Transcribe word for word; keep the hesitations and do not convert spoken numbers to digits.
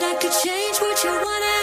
but I could change what you wanted.